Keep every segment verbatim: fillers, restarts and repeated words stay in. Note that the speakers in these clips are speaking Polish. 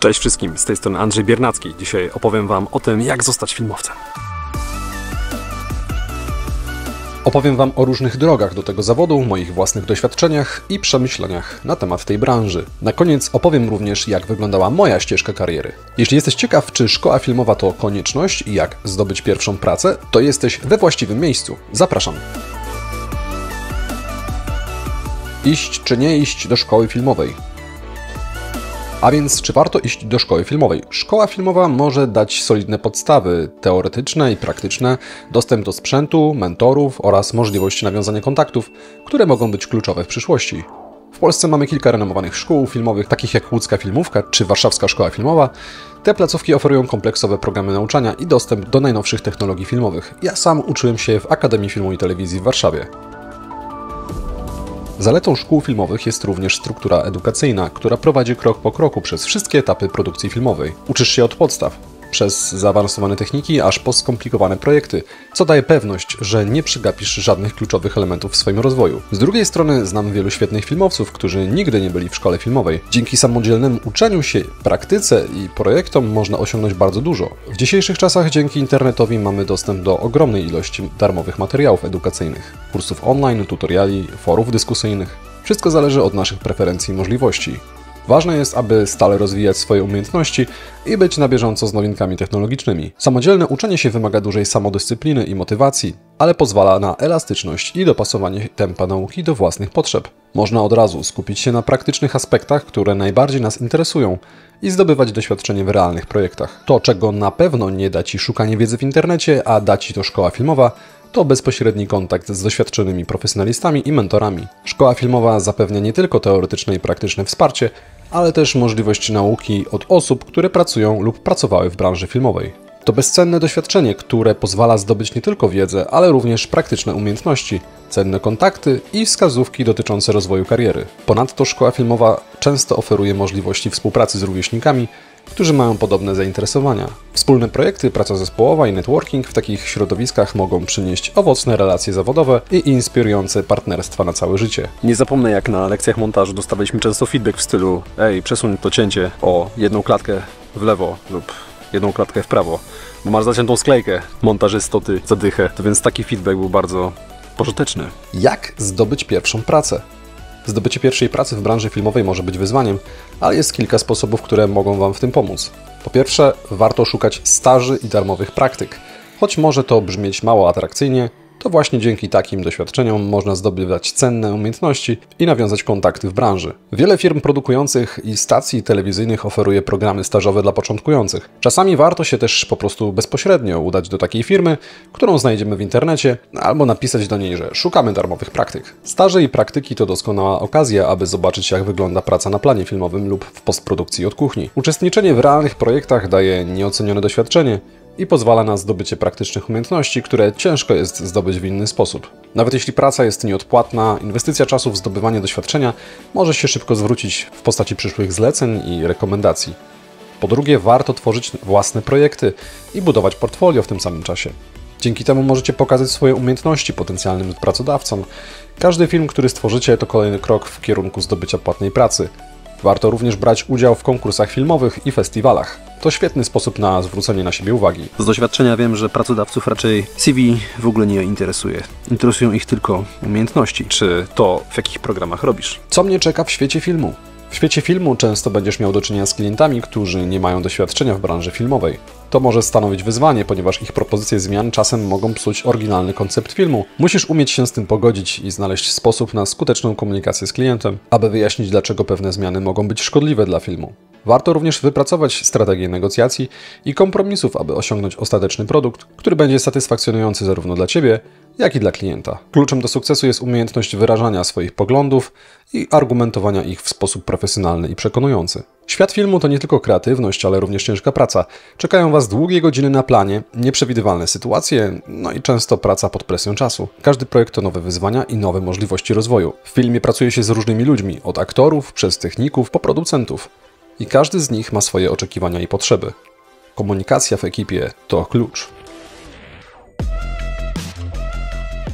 Cześć wszystkim, z tej strony Andrzej Biernacki. Dzisiaj opowiem Wam o tym, jak zostać filmowcem. Opowiem Wam o różnych drogach do tego zawodu, moich własnych doświadczeniach i przemyśleniach na temat tej branży. Na koniec opowiem również, jak wyglądała moja ścieżka kariery. Jeśli jesteś ciekaw, czy szkoła filmowa to konieczność i jak zdobyć pierwszą pracę, to jesteś we właściwym miejscu. Zapraszam! Iść czy nie iść do szkoły filmowej? A więc czy warto iść do szkoły filmowej? Szkoła filmowa może dać solidne podstawy teoretyczne i praktyczne, dostęp do sprzętu, mentorów oraz możliwość nawiązania kontaktów, które mogą być kluczowe w przyszłości. W Polsce mamy kilka renomowanych szkół filmowych, takich jak Łódzka Filmówka czy Warszawska Szkoła Filmowa. Te placówki oferują kompleksowe programy nauczania i dostęp do najnowszych technologii filmowych. Ja sam uczyłem się w Akademii Filmu i Telewizji w Warszawie. Zaletą szkół filmowych jest również struktura edukacyjna, która prowadzi krok po kroku przez wszystkie etapy produkcji filmowej. Uczysz się od podstaw, przez zaawansowane techniki, aż po skomplikowane projekty, co daje pewność, że nie przegapisz żadnych kluczowych elementów w swoim rozwoju. Z drugiej strony znam wielu świetnych filmowców, którzy nigdy nie byli w szkole filmowej. Dzięki samodzielnemu uczeniu się, praktyce i projektom można osiągnąć bardzo dużo. W dzisiejszych czasach dzięki internetowi mamy dostęp do ogromnej ilości darmowych materiałów edukacyjnych, kursów online, tutoriali, forów dyskusyjnych. Wszystko zależy od naszych preferencji i możliwości. Ważne jest, aby stale rozwijać swoje umiejętności i być na bieżąco z nowinkami technologicznymi. Samodzielne uczenie się wymaga dużej samodyscypliny i motywacji, ale pozwala na elastyczność i dopasowanie tempa nauki do własnych potrzeb. Można od razu skupić się na praktycznych aspektach, które najbardziej nas interesują i zdobywać doświadczenie w realnych projektach. To, czego na pewno nie da Ci szukanie wiedzy w internecie, a da Ci to szkoła filmowa, to bezpośredni kontakt z doświadczonymi profesjonalistami i mentorami. Szkoła filmowa zapewnia nie tylko teoretyczne i praktyczne wsparcie, ale też możliwość nauki od osób, które pracują lub pracowały w branży filmowej. To bezcenne doświadczenie, które pozwala zdobyć nie tylko wiedzę, ale również praktyczne umiejętności, cenne kontakty i wskazówki dotyczące rozwoju kariery. Ponadto szkoła filmowa często oferuje możliwości współpracy z rówieśnikami, którzy mają podobne zainteresowania. Wspólne projekty, praca zespołowa i networking w takich środowiskach mogą przynieść owocne relacje zawodowe i inspirujące partnerstwa na całe życie. Nie zapomnę, jak na lekcjach montażu dostawaliśmy często feedback w stylu: ej, przesuń to cięcie o jedną klatkę w lewo lub jedną klatkę w prawo, bo masz zaciętą sklejkę, montażysto, ty za dychę. To więc taki feedback był bardzo pożyteczny. Jak zdobyć pierwszą pracę? Zdobycie pierwszej pracy w branży filmowej może być wyzwaniem, ale jest kilka sposobów, które mogą Wam w tym pomóc. Po pierwsze, warto szukać staży i darmowych praktyk. Choć może to brzmieć mało atrakcyjnie, to właśnie dzięki takim doświadczeniom można zdobywać cenne umiejętności i nawiązać kontakty w branży. Wiele firm produkujących i stacji telewizyjnych oferuje programy stażowe dla początkujących. Czasami warto się też po prostu bezpośrednio udać do takiej firmy, którą znajdziemy w internecie, albo napisać do niej, że szukamy darmowych praktyk. Staże i praktyki to doskonała okazja, aby zobaczyć, jak wygląda praca na planie filmowym lub w postprodukcji od kuchni. Uczestniczenie w realnych projektach daje nieocenione doświadczenie i pozwala na zdobycie praktycznych umiejętności, które ciężko jest zdobyć w inny sposób. Nawet jeśli praca jest nieodpłatna, inwestycja czasu w zdobywanie doświadczenia może się szybko zwrócić w postaci przyszłych zleceń i rekomendacji. Po drugie, warto tworzyć własne projekty i budować portfolio w tym samym czasie. Dzięki temu możecie pokazać swoje umiejętności potencjalnym pracodawcom. Każdy film, który stworzycie, to kolejny krok w kierunku zdobycia płatnej pracy. Warto również brać udział w konkursach filmowych i festiwalach. To świetny sposób na zwrócenie na siebie uwagi. Z doświadczenia wiem, że pracodawców raczej C V w ogóle nie interesuje. Interesują ich tylko umiejętności, czy to, w jakich programach robisz. Co mnie czeka w świecie filmu? W świecie filmu często będziesz miał do czynienia z klientami, którzy nie mają doświadczenia w branży filmowej. To może stanowić wyzwanie, ponieważ ich propozycje zmian czasem mogą psuć oryginalny koncept filmu. Musisz umieć się z tym pogodzić i znaleźć sposób na skuteczną komunikację z klientem, aby wyjaśnić, dlaczego pewne zmiany mogą być szkodliwe dla filmu. Warto również wypracować strategię negocjacji i kompromisów, aby osiągnąć ostateczny produkt, który będzie satysfakcjonujący zarówno dla Ciebie, jak i dla klienta. Kluczem do sukcesu jest umiejętność wyrażania swoich poglądów i argumentowania ich w sposób profesjonalny i przekonujący. Świat filmu to nie tylko kreatywność, ale również ciężka praca. Czekają Was długie godziny na planie, nieprzewidywalne sytuacje, no i często praca pod presją czasu. Każdy projekt to nowe wyzwania i nowe możliwości rozwoju. W filmie pracuje się z różnymi ludźmi, od aktorów, przez techników, po producentów. I każdy z nich ma swoje oczekiwania i potrzeby. Komunikacja w ekipie to klucz.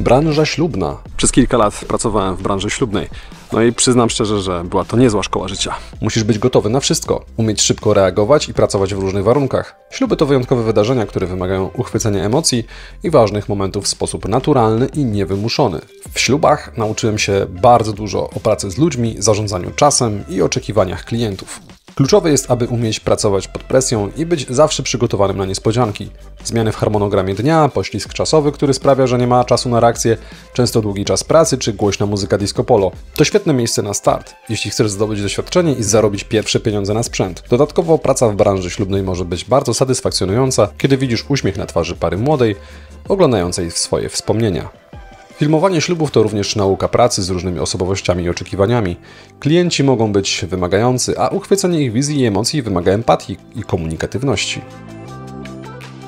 Branża ślubna. Przez kilka lat pracowałem w branży ślubnej. No i przyznam szczerze, że była to niezła szkoła życia. Musisz być gotowy na wszystko, umieć szybko reagować i pracować w różnych warunkach. Śluby to wyjątkowe wydarzenia, które wymagają uchwycenia emocji i ważnych momentów w sposób naturalny i niewymuszony. W ślubach nauczyłem się bardzo dużo o pracy z ludźmi, zarządzaniu czasem i oczekiwaniach klientów. Kluczowe jest, aby umieć pracować pod presją i być zawsze przygotowanym na niespodzianki. Zmiany w harmonogramie dnia, poślizg czasowy, który sprawia, że nie ma czasu na reakcję, często długi czas pracy czy głośna muzyka disco polo. To świetne miejsce na start, jeśli chcesz zdobyć doświadczenie i zarobić pierwsze pieniądze na sprzęt. Dodatkowo praca w branży ślubnej może być bardzo satysfakcjonująca, kiedy widzisz uśmiech na twarzy pary młodej, oglądającej swoje wspomnienia. Filmowanie ślubów to również nauka pracy z różnymi osobowościami i oczekiwaniami. Klienci mogą być wymagający, a uchwycenie ich wizji i emocji wymaga empatii i komunikatywności.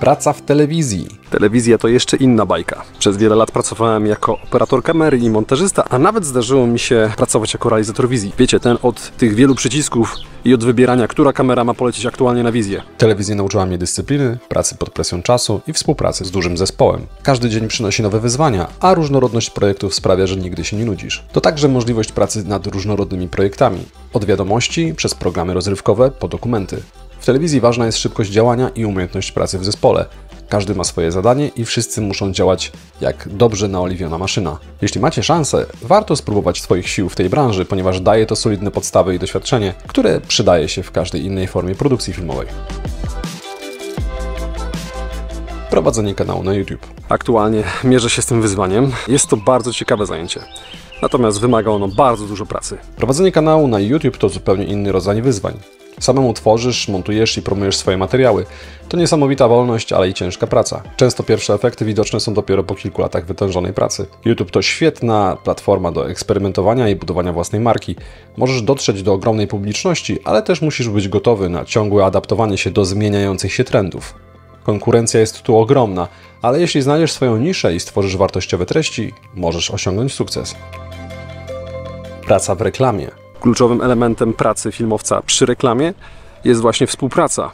Praca w telewizji. Telewizja to jeszcze inna bajka. Przez wiele lat pracowałem jako operator kamery i montażysta, a nawet zdarzyło mi się pracować jako realizator wizji. Wiecie, ten od tych wielu przycisków i od wybierania, która kamera ma polecieć aktualnie na wizję. Telewizja nauczyła mnie dyscypliny, pracy pod presją czasu i współpracy z dużym zespołem. Każdy dzień przynosi nowe wyzwania, a różnorodność projektów sprawia, że nigdy się nie nudzisz. To także możliwość pracy nad różnorodnymi projektami. Od wiadomości, przez programy rozrywkowe, po dokumenty. W telewizji ważna jest szybkość działania i umiejętność pracy w zespole. Każdy ma swoje zadanie i wszyscy muszą działać jak dobrze naoliwiona maszyna. Jeśli macie szansę, warto spróbować swoich sił w tej branży, ponieważ daje to solidne podstawy i doświadczenie, które przydaje się w każdej innej formie produkcji filmowej. Prowadzenie kanału na YouTube. Aktualnie mierzę się z tym wyzwaniem. Jest to bardzo ciekawe zajęcie. Natomiast wymaga ono bardzo dużo pracy. Prowadzenie kanału na YouTube to zupełnie inny rodzaj wyzwań. Samemu tworzysz, montujesz i promujesz swoje materiały. To niesamowita wolność, ale i ciężka praca. Często pierwsze efekty widoczne są dopiero po kilku latach wytężonej pracy. YouTube to świetna platforma do eksperymentowania i budowania własnej marki. Możesz dotrzeć do ogromnej publiczności, ale też musisz być gotowy na ciągłe adaptowanie się do zmieniających się trendów. Konkurencja jest tu ogromna, ale jeśli znajdziesz swoją niszę i stworzysz wartościowe treści, możesz osiągnąć sukces. Praca w reklamie. Kluczowym elementem pracy filmowca przy reklamie jest właśnie współpraca,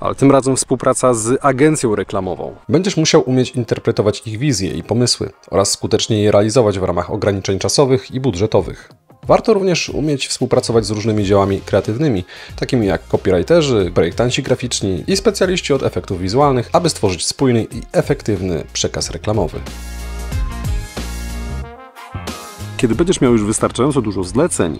ale tym razem współpraca z agencją reklamową. Będziesz musiał umieć interpretować ich wizje i pomysły oraz skutecznie je realizować w ramach ograniczeń czasowych i budżetowych. Warto również umieć współpracować z różnymi działami kreatywnymi, takimi jak copywriterzy, projektanci graficzni i specjaliści od efektów wizualnych, aby stworzyć spójny i efektywny przekaz reklamowy. Kiedy będziesz miał już wystarczająco dużo zleceń,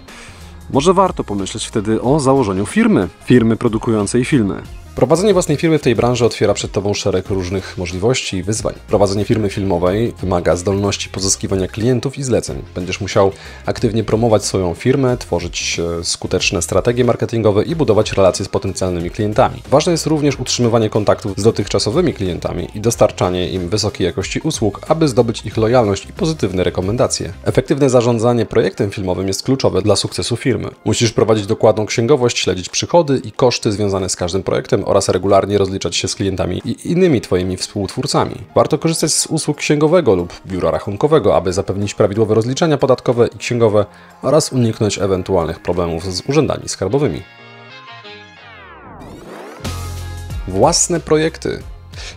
może warto pomyśleć wtedy o założeniu firmy, firmy produkującej filmy. Prowadzenie własnej firmy w tej branży otwiera przed Tobą szereg różnych możliwości i wyzwań. Prowadzenie firmy filmowej wymaga zdolności pozyskiwania klientów i zleceń. Będziesz musiał aktywnie promować swoją firmę, tworzyć skuteczne strategie marketingowe i budować relacje z potencjalnymi klientami. Ważne jest również utrzymywanie kontaktów z dotychczasowymi klientami i dostarczanie im wysokiej jakości usług, aby zdobyć ich lojalność i pozytywne rekomendacje. Efektywne zarządzanie projektem filmowym jest kluczowe dla sukcesu firmy. Musisz prowadzić dokładną księgowość, śledzić przychody i koszty związane z każdym projektem oraz regularnie rozliczać się z klientami i innymi Twoimi współtwórcami. Warto korzystać z usług księgowego lub biura rachunkowego, aby zapewnić prawidłowe rozliczenia podatkowe i księgowe oraz uniknąć ewentualnych problemów z urzędami skarbowymi. Własne projekty.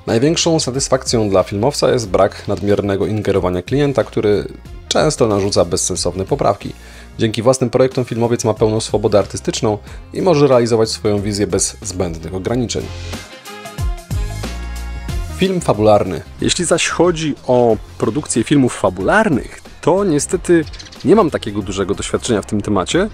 Największą satysfakcją dla filmowca jest brak nadmiernego ingerowania klienta, który często narzuca bezsensowne poprawki. Dzięki własnym projektom filmowiec ma pełną swobodę artystyczną i może realizować swoją wizję bez zbędnych ograniczeń. Film fabularny. Jeśli zaś chodzi o produkcję filmów fabularnych, to niestety nie mam takiego dużego doświadczenia w tym temacie,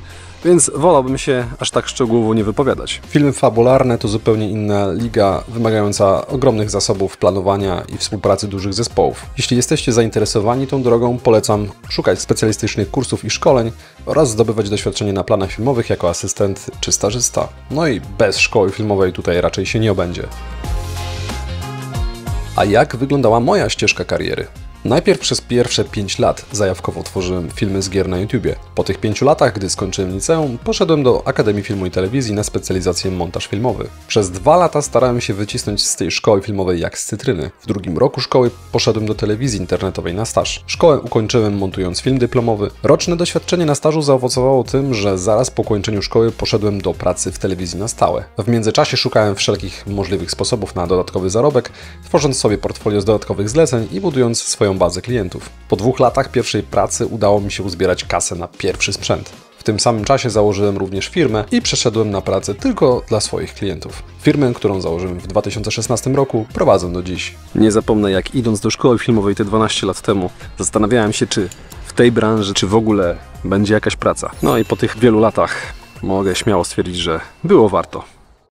więc wolałbym się aż tak szczegółowo nie wypowiadać. Filmy fabularne to zupełnie inna liga, wymagająca ogromnych zasobów planowania i współpracy dużych zespołów. Jeśli jesteście zainteresowani tą drogą, polecam szukać specjalistycznych kursów i szkoleń oraz zdobywać doświadczenie na planach filmowych jako asystent czy stażysta. No i bez szkoły filmowej tutaj raczej się nie obędzie. A jak wyglądała moja ścieżka kariery? Najpierw przez pierwsze pięć lat zajawkowo tworzyłem filmy z gier na YouTubie. Po tych pięciu latach, gdy skończyłem liceum, poszedłem do Akademii Filmu i Telewizji na specjalizację montaż filmowy. Przez dwa lata starałem się wycisnąć z tej szkoły filmowej jak z cytryny. W drugim roku szkoły poszedłem do telewizji internetowej na staż. Szkołę ukończyłem montując film dyplomowy. Roczne doświadczenie na stażu zaowocowało tym, że zaraz po ukończeniu szkoły poszedłem do pracy w telewizji na stałe. W międzyczasie szukałem wszelkich możliwych sposobów na dodatkowy zarobek, tworząc sobie portfolio z dodatkowych zleceń i budując swoją swoją bazę klientów. Po dwóch latach pierwszej pracy udało mi się uzbierać kasę na pierwszy sprzęt. W tym samym czasie założyłem również firmę i przeszedłem na pracę tylko dla swoich klientów. Firmę, którą założyłem w dwa tysiące szesnastym roku, prowadzę do dziś. Nie zapomnę, jak idąc do szkoły filmowej te dwanaście lat temu, zastanawiałem się, czy w tej branży, czy w ogóle będzie jakaś praca. No i po tych wielu latach mogę śmiało stwierdzić, że było warto.